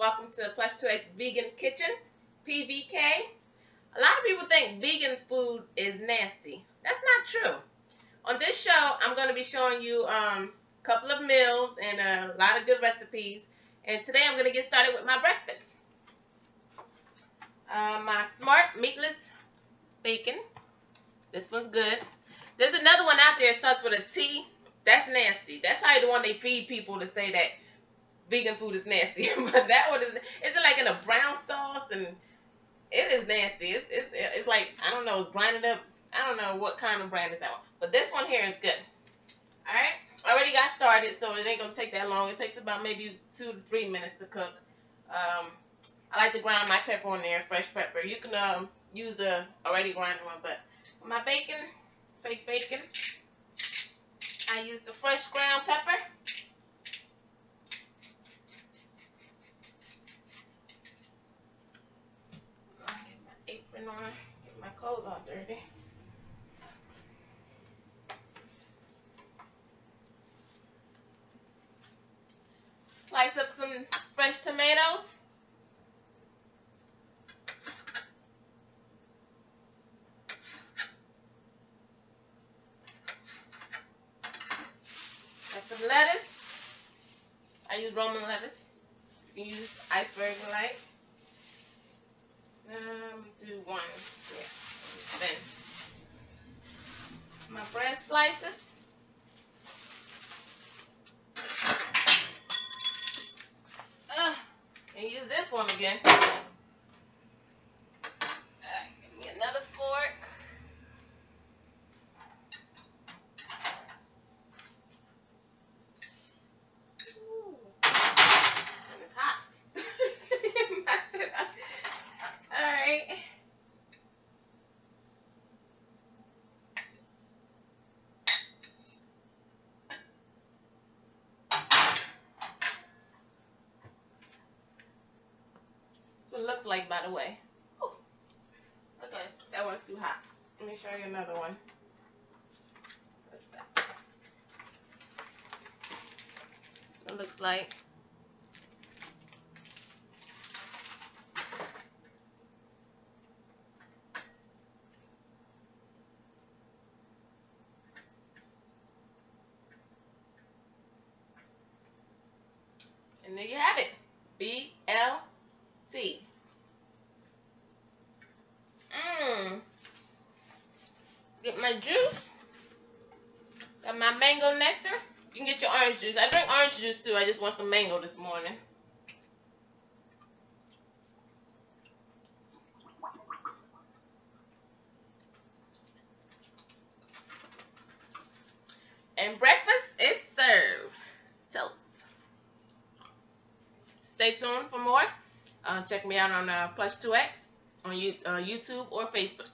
welcome to Plush 2X Vegan Kitchen, PVK. A lot of people think vegan food is nasty. That's not true. On this show, I'm going to be showing you a couple of meals and a lot of good recipes. And today I'm going to get started with my breakfast. My smart meatless bacon. This one's good. There's another one out there that starts with a T. That's nasty. That's probably the one they feed people to say that vegan food is nasty. But that one is, it's like in a brown sauce, and it is nasty. It's like, I don't know, it's grinded up. I don't know what kind of brand is that one. But this one here is good. Alright? I already got started, so it ain't going to take that long. It takes about maybe 2 to 3 minutes to cook. I like to grind my pepper on there, fresh pepper. You can use a already grinded one, but my bacon, fake bacon, I use the fresh ground pepper. I'll get my apron on, get my clothes all dirty. Slice up some fresh tomatoes. Lettuce. I use Roman lettuce. You can use iceberg light. Do one. Yeah. Then my bread slices. And use this one again. Give me another fork. What it looks like, by the way. Ooh. Okay, that one's too hot. Let me show you another one. What's that? It looks like. And there you have it. BLT. Get my juice. Got my mango nectar. You can get your orange juice. I drink orange juice too. I just want some mango this morning. And breakfast is served. Toast. Stay tuned for more. Check me out on Plush 2X on YouTube or Facebook.